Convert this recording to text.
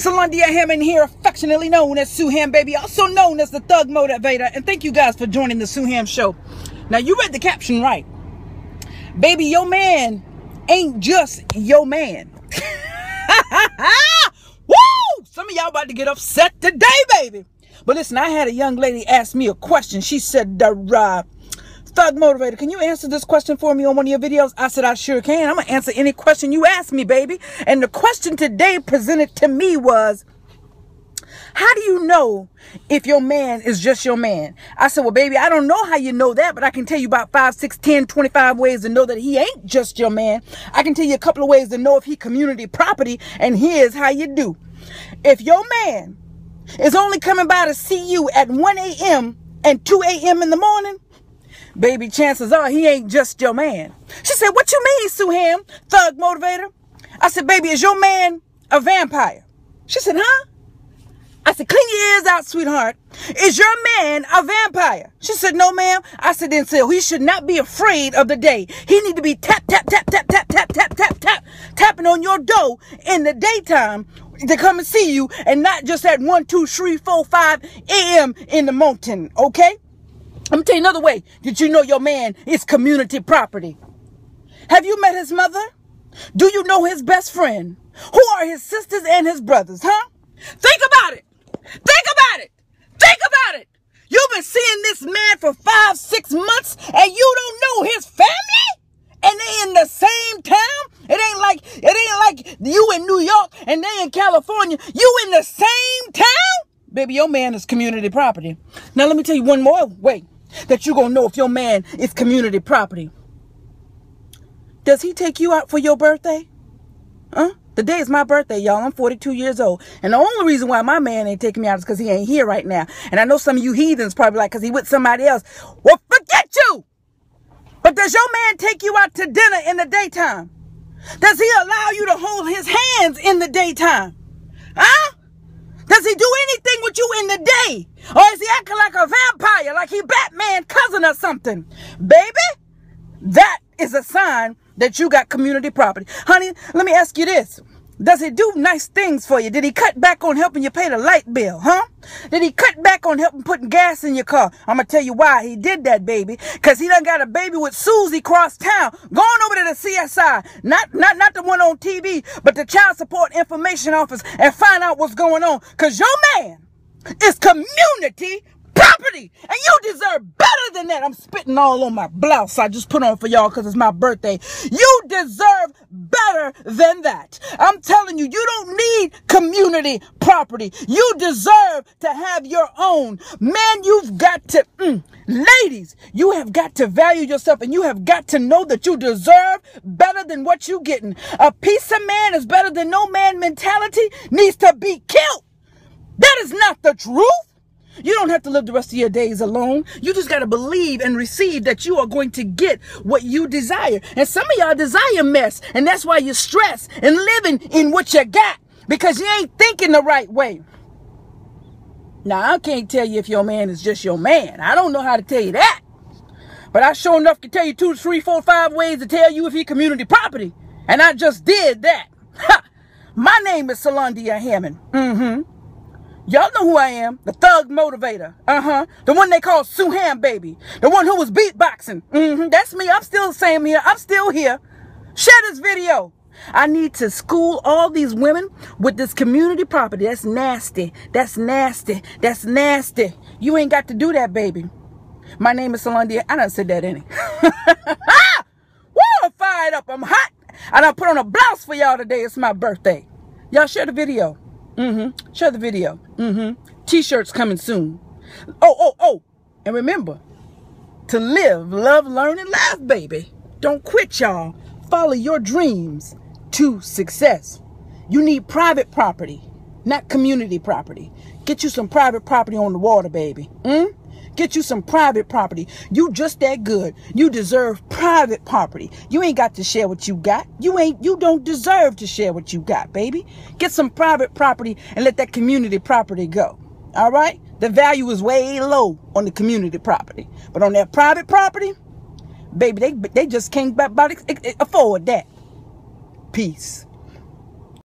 Sulondia Hammond here, affectionately known as Sueham Baby, also known as the Thug Motivator, and thank you guys for joining the Sueham Show. Now, you read the caption right. Baby, your man ain't just your man. Woo! Some of y'all about to get upset today, baby. But listen, I had a young lady ask me a question. She said, Thug Motivator, can you answer this question for me on one of your videos? I said, I sure can. I'm going to answer any question you ask me, baby. And the question today presented to me was, how do you know if your man is just your man? I said, well, baby, I don't know how you know that, but I can tell you about 5, 6, 10, 25 ways to know that he ain't just your man. I can tell you a couple of ways to know if he community property, and here's how you do. If your man is only coming by to see you at 1 a.m. and 2 a.m. in the morning, baby, chances are he ain't just your man. She said, what you mean, Sueham, Thug Motivator? I said, baby, is your man a vampire? She said, huh? I said, clean your ears out, sweetheart. Is your man a vampire? She said, no, ma'am. I said, then so he should not be afraid of the day. He need to be tap, tap, tap, tap, tap, tap, tap, tap, tap, tapping on your door in the daytime to come and see you, and not just at 1, 2, 3, 4, 5 a.m. in the mountain, okay? I'm going to tell you another way that you know your man is community property. Have you met his mother? Do you know his best friend? Who are his sisters and his brothers, huh? Think about it. Think about it. Think about it. You've been seeing this man for 5, 6 months, and you don't know his family? And they in the same town? It ain't like you in New York and they in California. You in the same town? Baby, your man is community property. Now, let me tell you one more way that you're going to know if your man is community property. Does he take you out for your birthday? Huh? Today is my birthday, y'all. I'm 42 years old. And the only reason why my man ain't taking me out is because he ain't here right now. And I know some of you heathens probably like, because he with somebody else. Well, forget you. But does your man take you out to dinner in the daytime? Does he allow you to hold his hands in the daytime? Huh? Does he do anything with you in the day? Or is he acting like a vampire, like he Batman cousin or something? Baby, that is a sign that you got community property. Honey, let me ask you this. Does he do nice things for you? Did he cut back on helping you pay the light bill, huh? Did he cut back on helping putting gas in your car? I'm going to tell you why he did that, baby. Because he done got a baby with Susie cross town, going over to the CSI. Not the one on TV, but the Child Support Information Office, and find out what's going on. Because your man is community property, and you deserve better than that. I'm spitting all on my blouse I just put on for y'all because it's my birthday. You deserve better than that. I'm telling you, you don't need community property. You deserve to have your own. Man, you've got to, ladies, you have got to value yourself, and you have got to know that you deserve better than what you're getting. A piece of man is better than no man mentality needs to be killed. That is not the truth. You don't have to live the rest of your days alone. You just got to believe and receive that you are going to get what you desire. And some of y'all desire mess, and that's why you're stressed and living in what you got, because you ain't thinking the right way. Now, I can't tell you if your man is just your man. I don't know how to tell you that. But I sure enough can tell you 2, 3, 4, 5 ways to tell you if he community property. And I just did that. Ha! My name is Sulondia Hammond. Y'all know who I am, the Thug Motivator, the one they call Sueham Baby, the one who was beatboxing, that's me. I'm still the same here, I'm still here. Share this video. I need to school all these women with this community property. That's nasty, that's nasty, that's nasty. You ain't got to do that, baby. My name is Sulondia, I done said that in it. Woo, I'm fired up, I'm hot. I done put on a blouse for y'all today, it's my birthday. Y'all share the video. Share the video. T-shirts coming soon. Oh. And remember, to live, love, learn, and laugh, baby. Don't quit, y'all. Follow your dreams to success. You need private property, not community property. Get you some private property on the water, baby. Get you some private property. You just that good. You deserve private property. You ain't got to share what you got. You don't deserve to share what you got, baby. Get some private property and let that community property go. All right? The value is way low on the community property. But on that private property, baby, they just can't afford that. Peace.